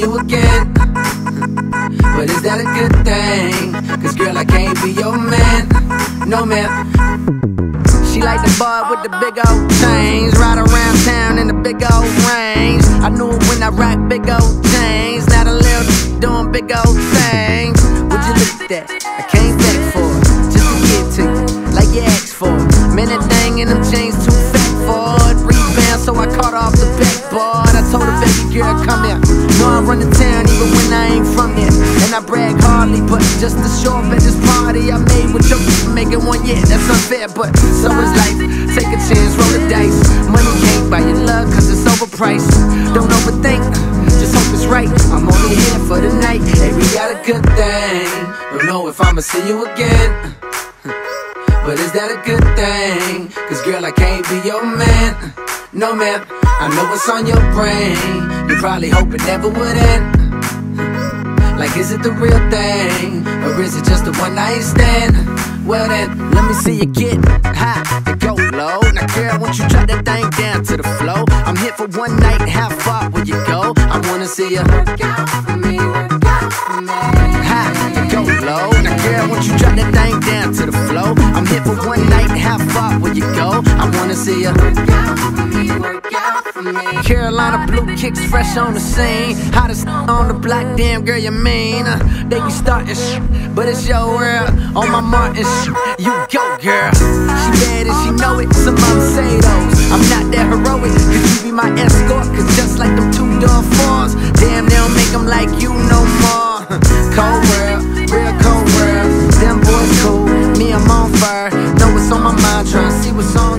you again. But is that a good thing? Cause girl, I can't be your man. No man. She like the bud with the big old chains, ride around town in the big old range. I knew it when I rocked big old chains. Now the little doing big old things. Would you look at that? I came back for it, just to get to you, like you asked for it. Man, that thing in them chains too fat for it. Rebound, so I caught off the backboard. I told her, baby girl, come here. Know I run the town even when I ain't from here. And I brag hardly, but just to show up at this party I made with your people, making one yet. That's unfair, but so is life. Take a chance, roll the dice. Money can't buy your love, cause it's overpriced. Don't overthink, just hope it's right. I'm only here for the night. Hey, we got a good thing. Don't know if I'ma see you again. But is that a good thing? Cause girl, I can't be your man. No man. I know what's on your brain. You probably hope it never would end. Like, is it the real thing? Or is it just a one-night stand? Well then, let me see you get high and go low. Now girl, won't you drop that thing down to the floor? I'm here for one night, how far will you go? I wanna see you work out for me, work out for me. High and go low. Now girl, won't you drop that thing down to the floor? I'm here for one night, how far will you go? I wanna see you work out for me, work out for me. Carolina blue kicks fresh on the scene. Hottest on the block, damn girl, you mean. They be starting shit, but it's your world. On my Martin shit, you go girl. She bad and she know it, some mama say those. I'm not that heroic, cause you be my escort. Cause just like them two-door fours, damn they don't make them like you no more. Cold world, real cold world. Them boys cool, me I'm on fire. Know what's on my mind, tryna see what's on.